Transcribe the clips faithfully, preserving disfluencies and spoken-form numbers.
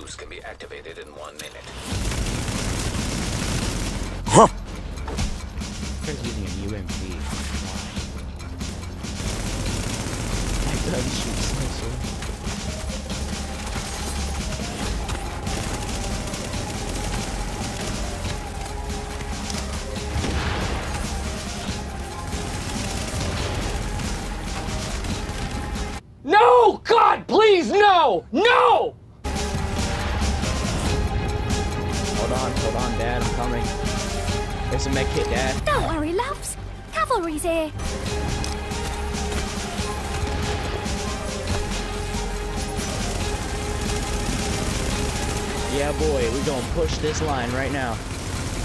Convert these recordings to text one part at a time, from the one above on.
boost can be activated in one minute. Huh? He's using a U M P. My gun shoots nicer. No! God, please, no! No! Hold on, hold on, Dad. I'm coming. There's a med kit, Dad. Don't worry, loves. Cavalry's here. Yeah, boy. We're gonna push this line right now.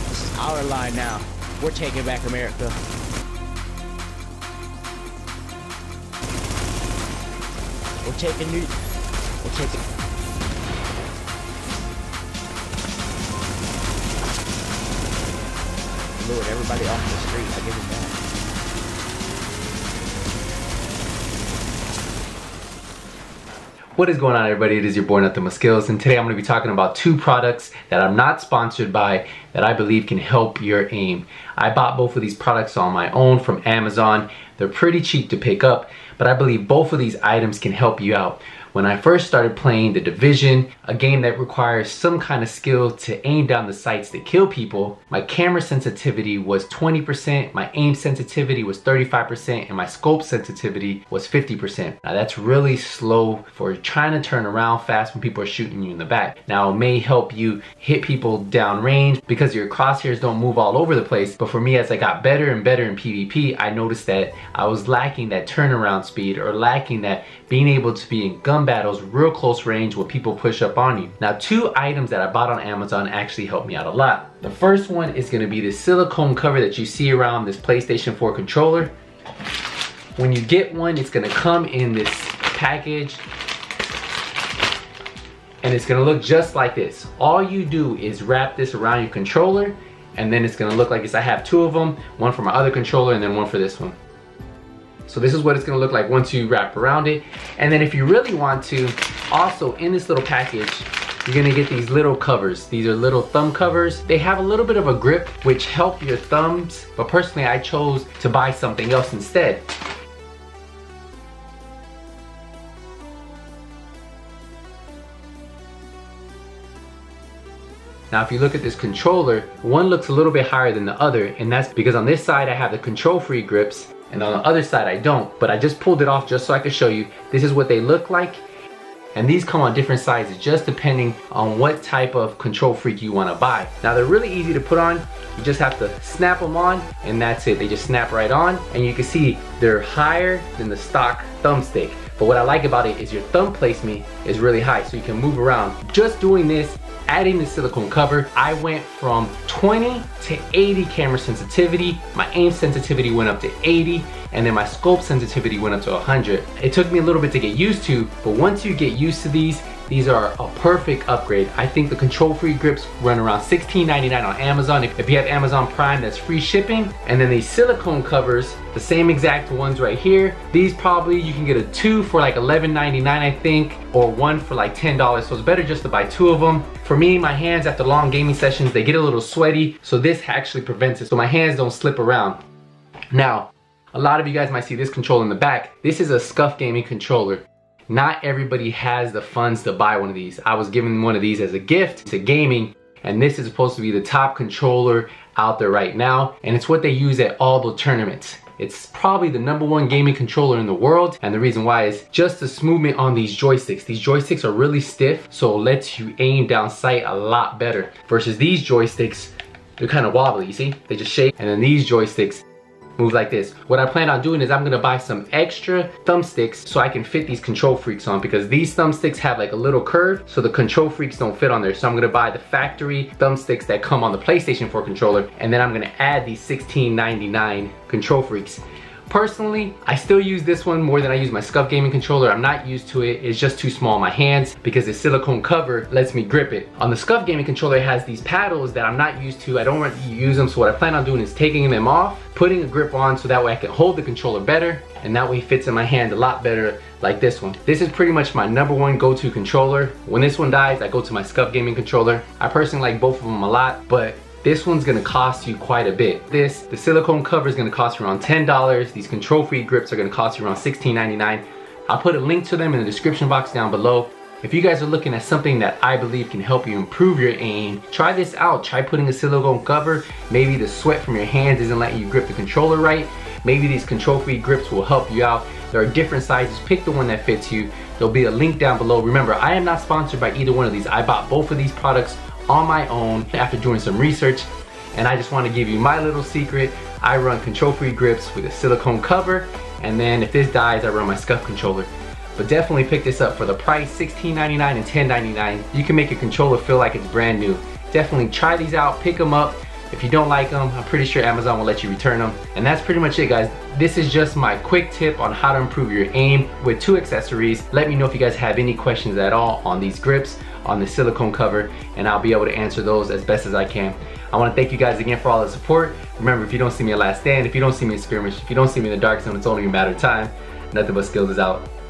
This is our line now. We're taking back America. We're taking new. We're taking. Lord, everybody off the street. I give it back. What is going on, everybody? It is your boy NothingButSkillz, and today I'm going to be talking about two products that I'm not sponsored by that I believe can help your aim. I bought both of these products on my own from Amazon. They're pretty cheap to pick up, but I believe both of these items can help you out. When I first started playing The Division, a game that requires some kind of skill to aim down the sights that kill people, my camera sensitivity was twenty percent, my aim sensitivity was thirty-five percent, and my scope sensitivity was fifty percent. Now that's really slow for trying to turn around fast when people are shooting you in the back. Now it may help you hit people downrange because your crosshairs don't move all over the place, but for me, as I got better and better in PvP, I noticed that I was lacking that turnaround speed or lacking that being able to be in gun battles real close range where people push up on you. Now, two items that I bought on Amazon actually helped me out a lot. The first one is gonna be the silicone cover that you see around this PlayStation four controller. When you get one, it's gonna come in this package and it's gonna look just like this. All you do is wrap this around your controller and then it's gonna look like this. I have two of them, one for my other controller and then one for this one. So this is what it's gonna look like once you wrap around it. And then if you really want to, also in this little package, you're gonna get these little covers. These are little thumb covers. They have a little bit of a grip which help your thumbs, but personally I chose to buy something else instead. Now if you look at this controller, one looks a little bit higher than the other, and that's because on this side I have the Kontrol Freek grips, and on the other side I don't, but I just pulled it off just so I could show you. This is what they look like, and these come on different sizes just depending on what type of Kontrol Freek you want to buy. Now they're really easy to put on. You just have to snap them on and that's it. They just snap right on, and you can see they're higher than the stock thumbstick. But what I like about it is your thumb placement is really high, so you can move around. Just doing this, adding the silicone cover, I went from twenty to eighty camera sensitivity, my aim sensitivity went up to eighty, and then my scope sensitivity went up to one hundred. It took me a little bit to get used to, but once you get used to these, these are a perfect upgrade. I think the Kontrol Freek grips run around sixteen ninety-nine on Amazon. If, if you have Amazon Prime, that's free shipping. And then these silicone covers, the same exact ones right here. These probably, you can get a two for like eleven ninety-nine, I think, or one for like ten dollars. So it's better just to buy two of them. For me, my hands after long gaming sessions, they get a little sweaty. So this actually prevents it. So my hands don't slip around. Now, a lot of you guys might see this controller in the back. This is a Scuf Gaming controller. Not everybody has the funds to buy one of these. I was given one of these as a gift to gaming, and this is supposed to be the top controller out there right now, and it's what they use at all the tournaments. It's probably the number one gaming controller in the world, and the reason why is just this movement on these joysticks. These joysticks are really stiff, so it lets you aim down sight a lot better. Versus these joysticks, they're kind of wobbly, you see? They just shake, and then these joysticks move like this. What I plan on doing is I'm gonna buy some extra thumbsticks so I can fit these Kontrol Freeks on, because these thumbsticks have like a little curve, so the Kontrol Freeks don't fit on there. So I'm gonna buy the factory thumbsticks that come on the PlayStation four controller, and then I'm gonna add these sixteen ninety-nine Kontrol Freeks. Personally, I still use this one more than I use my Scuf Gaming controller. I'm not used to it. It's just too small on my hands because the silicone cover lets me grip it. On the Scuf Gaming controller, it has these paddles that I'm not used to. I don't want to use them, so what I plan on doing is taking them off, putting a grip on so that way I can hold the controller better, and that way it fits in my hand a lot better like this one. This is pretty much my number one go-to controller. When this one dies, I go to my Scuf Gaming controller. I personally like both of them a lot, but this one's gonna cost you quite a bit. This, the silicone cover is gonna cost you around ten dollars. These Kontrol Freek grips are gonna cost you around sixteen ninety-nine. I'll put a link to them in the description box down below. If you guys are looking at something that I believe can help you improve your aim, try this out. Try putting a silicone cover. Maybe the sweat from your hands isn't letting you grip the controller right. Maybe these Kontrol Freek grips will help you out. There are different sizes. Pick the one that fits you. There'll be a link down below. Remember, I am not sponsored by either one of these. I bought both of these products on my own after doing some research, and I just want to give you my little secret. I run Kontrol Freek grips with a silicone cover, and then if this dies, I run my Scuf controller. But definitely pick this up for the price, sixteen ninety-nine and ten ninety-nine. You can make your controller feel like it's brand new. Definitely try these out, pick them up. If you don't like them, I'm pretty sure Amazon will let you return them. And that's pretty much it, guys. This is just my quick tip on how to improve your aim with two accessories. Let me know if you guys have any questions at all on these grips, on the silicone cover, and I'll be able to answer those as best as I can. I want to thank you guys again for all the support. Remember, if you don't see me at Last Stand, if you don't see me in Skirmish, if you don't see me in the Dark Zone, it's only a matter of time. Nothing But Skillz is out.